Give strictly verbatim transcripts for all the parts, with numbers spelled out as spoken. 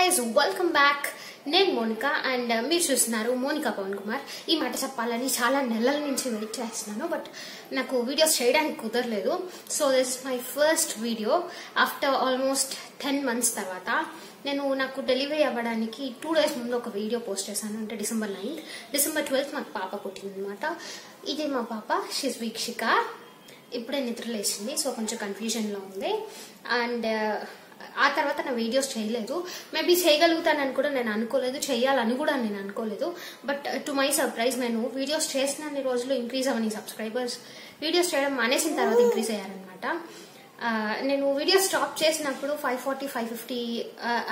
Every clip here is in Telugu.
guys, welcome back. Name Monica and uh, Mir Chusnaru Monica Pavan Kumar. I mata cheppalani chala nelala nunchi wait chestunanu but naku videos cheyadaniki kudaraledu. So this is my first video after almost ten months tarvata. నేను నాకు డెలివరీ అవ్వడానికి టూ డేస్ ముందు ఒక వీడియో పోస్ట్ చేశాను అంటే డిసెంబర్ నైన్త్ డిసెంబర్ ట్వెల్త్ నాకు పాప పుట్టింది అన్నమాట. ఇది మా పాప షీస్ వీక్షిక. ఇప్పుడే నిద్రలేసింది సో కొంచెం కన్ఫ్యూజన్ లో ఉంది అండ్ ఆ తర్వాత నా వీడియోస్ చేయలేదు. మేబీ చేయగలుగుతానని కూడా నేను అనుకోలేదు, చేయాలని కూడా నేను అనుకోలేదు. బట్ టు మై సర్ప్రైజ్ నేను వీడియోస్ చేసిన అన్ని రోజులు ఇంక్రీజ్ అవని సబ్స్క్రైబర్స్ వీడియోస్ చేయడం మానేసిన తర్వాత ఇంక్రీజ్ అయ్యారనమాట. నేను వీడియో స్టాప్ చేసినప్పుడు five forty five fifty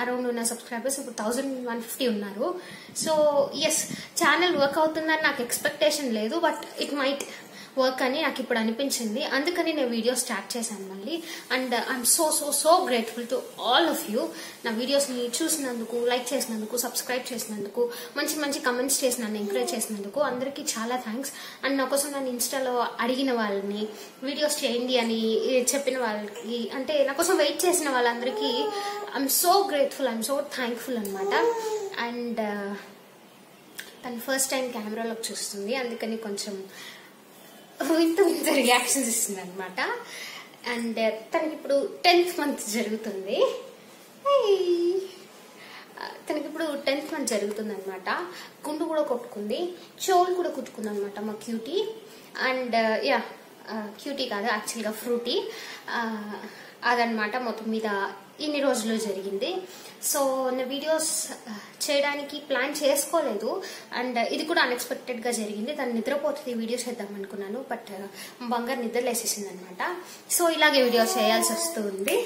around ఉన్న సబ్స్క్రైబర్స్ ఇప్పుడు థౌజండ్ వన్ ఫిఫ్టీ ఉన్నారు. సో ఎస్ ఛానల్ వర్క్ అవుతుందని నాకు ఎక్స్పెక్టేషన్ లేదు బట్ ఇట్ మైట్ వర్క్ అని నాకు ఇప్పుడు అనిపించింది. అందుకని నేను వీడియో స్టార్ట్ చేశాను మళ్ళీ and I'm so so so grateful to all of you. నా వీడియోస్ని చూసినందుకు, లైక్ చేసినందుకు, సబ్స్క్రైబ్ చేసినందుకు, మంచి మంచి కమెంట్స్ చేసి నన్ను ఎంకరేజ్ చేసినందుకు అందరికీ చాలా థ్యాంక్స్. అండ్ నా కోసం నన్ను ఇన్స్టాలో అడిగిన వాళ్ళని, వీడియోస్ చేయండి అని చెప్పిన వాళ్ళకి, అంటే నా కోసం వెయిట్ చేసిన వాళ్ళందరికీ I'm so grateful, I'm so thankful అనమాట. అండ్ తను ఫస్ట్ టైం కెమెరాలోకి చూస్తుంది అందుకని కొంచెం వింత వింత రియాక్షన్స్ ఇస్తుంది అనమాట. అండ్ తనకి ఇప్పుడు టెన్త్ మంత్ జరుగుతుంది తనకి ఇప్పుడు టెన్త్ మంత్ జరుగుతుంది అనమాట. గుండు కూడా కొట్టుకుంది, చెవులు కూడా కుట్టుకుంది అనమాట మా క్యూటీ. అండ్ యా క్యూటీ కాదు యాక్చువల్గా ఫ్రూటీ అదనమాట మొత్తం మీద ఇన్ని రోజులు జరిగింది. సో నా వీడియోస్ చేయడానికి ప్లాన్ చేసుకోలేదు అండ్ ఇది కూడా అన్ఎక్స్పెక్టెడ్గా జరిగింది. దాన్ని నిద్రపోతుంది వీడియో చేద్దాం అనుకున్నాను బట్ బంగారు నిద్రలేసేసింది అనమాట. సో ఇలాగే వీడియో చేయాల్సి వస్తుంది.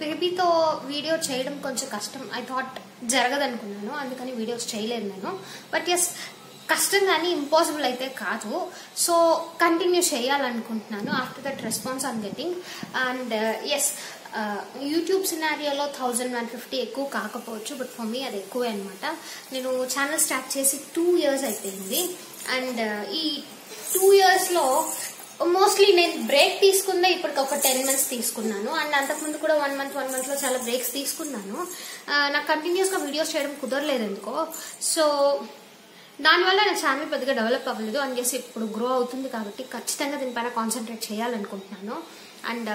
బేబీతో వీడియో చేయడం కొంచెం కష్టం, ఐ థాట్ జరగదనుకున్నాను అందుకని వీడియోస్ చేయలేదు నేను. బట్ ఎస్ కష్టం కానీ ఇంపాసిబుల్ అయితే కాదు సో కంటిన్యూ చేయాలనుకుంటున్నాను after that response on getting. And yes YouTube సినారియోలో థౌజండ్ వన్ ఫిఫ్టీ ఎక్కువ కాకపోవచ్చు బట్ ఫర్ మీ అది ఎక్కువే అనమాట. నేను ఛానల్ స్టార్ట్ చేసి టూ ఇయర్స్ అయిపోయింది అండ్ ఈ టూ ఇయర్స్లో మోస్ట్లీ నేను బ్రేక్ తీసుకున్నా ఇప్పటికి ఒక టెన్ మంత్స్ తీసుకున్నాను అండ్ అంతకుముందు కూడా వన్ మంత్ వన్ మంత్లో చాలా బ్రేక్స్ తీసుకున్నాను. నాకు కంటిన్యూస్గా వీడియోస్ చేయడం కుదరలేదు ఎందుకో. సో దానివల్ల నా ఛానల్ పెద్దగా డెవలప్ అవ్వలేదు అని చెప్పి ఇప్పుడు గ్రో అవుతుంది కాబట్టి ఖచ్చితంగా దీనిపైన కాన్సన్ట్రేట్ చేయాలనుకుంటున్నాను అండ్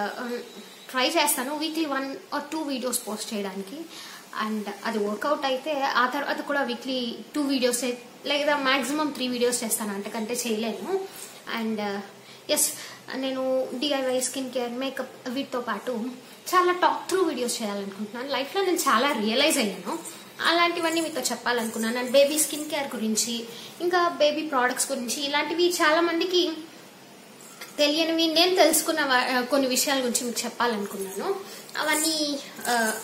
ట్రై చేస్తాను weekly one or two videos post చేయడానికి. అండ్ అది వర్కౌట్ అయితే ఆ తర్వాత కూడా వీక్లీ టూ వీడియోస్ లేదా మ్యాక్సిమం త్రీ వీడియోస్ చేస్తాను, అంతకంటే చేయలేను. అండ్ ఎస్ నేను డిఐవై స్కిన్ కేర్ మేకప్ వీటితో పాటు చాలా టాక్ త్రూ వీడియోస్ చేయాలనుకుంటున్నాను. లైఫ్లో నేను చాలా రియలైజ్ అయ్యాను అలాంటివన్నీ మీతో చెప్పాలనుకున్నాను. అండ్ బేబీ స్కిన్ కేర్ గురించి ఇంకా బేబీ ప్రోడక్ట్స్ గురించి ఇలాంటివి చాలా మందికి తెలియనివి నేను తెలుసుకున్న కొన్ని విషయాల గురించి మీకు చెప్పాలనుకున్నాను. అవన్నీ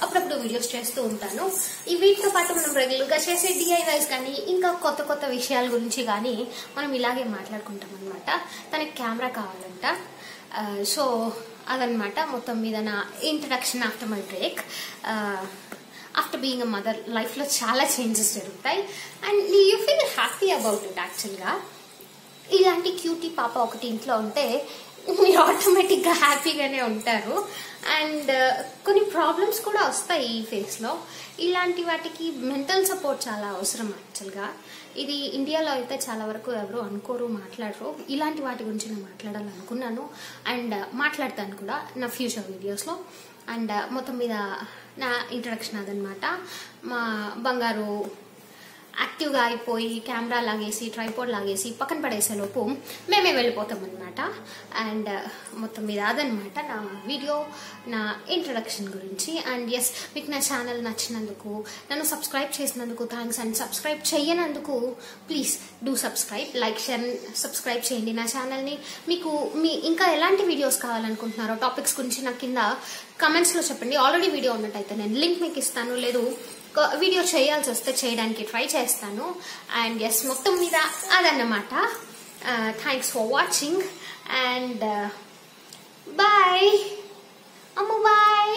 అప్పుడప్పుడు వీడియోస్ చేస్తూ ఉంటాను. ఈ వీటితో పాటు మనం రెగ్యులర్గా చేసే డిఐవైస్ కానీ ఇంకా కొత్త కొత్త విషయాల గురించి కానీ మనం ఇలాగే మాట్లాడుకుంటాం అనమాట. తనకి కెమెరా కావాలంట సో అదనమాట మొత్తం మీద నా introduction after my break. After being a mother లైఫ్లో చాలా చేంజెస్ జరుగుతాయి and you feel happy about it. యాక్చువల్గా ఇలాంటి క్యూటీ పాప ఒకటి ఇంట్లో ఉంటే మీరు ఆటోమేటిక్గా హ్యాపీగానే ఉంటారు. అండ్ కొన్ని ప్రాబ్లమ్స్ కూడా వస్తాయి ఈ ఫేస్లో, ఇలాంటి వాటికి మెంటల్ సపోర్ట్ చాలా అవసరం. యాక్చువల్గా ఇది ఇండియాలో అయితే చాలా వరకు ఎవరు అనుకోరు, మాట్లాడరు. ఇలాంటి వాటి గురించి నేను మాట్లాడాలనుకున్నాను అండ్ మాట్లాడతాను కూడా నా ఫ్యూచర్ వీడియోస్లో. అండ్ మొత్తం మీద నా ఇంట్రడక్షన్ అదనమాట. మా బంగారు యాక్టివ్గా అయిపోయి కెమెరా లాగేసి ట్రైపోడ్ లాగేసి పక్కన పడేసేలోపు మేమే వెళ్ళిపోతాం అనమాట. అండ్ మొత్తం మీద అదనమాట నా వీడియో నా ఇంట్రడక్షన్ గురించి. అండ్ ఎస్ మీకు నా ఛానల్ నచ్చినందుకు, నన్ను సబ్స్క్రైబ్ చేసినందుకు థ్యాంక్స్. అండ్ సబ్స్క్రైబ్ చేయనందుకు please do subscribe, like, share, subscribe చేయండి నా ఛానల్ని. మీకు మీ ఇంకా ఎలాంటి వీడియోస్ కావాలనుకుంటున్నారో టాపిక్స్ గురించి నా కింద కమెంట్స్లో చెప్పండి. ఆల్రెడీ వీడియో ఉన్నట్టయితే నేను లింక్ మీకు ఇస్తాను, లేదు వీడియో చేయాల్సి వస్తే చేయడానికి ట్రై చేస్తాను. అండ్ ఎస్ మొత్తం మీద అదన్నమాట. Thanks for watching and bye అమ్మ బాయ్.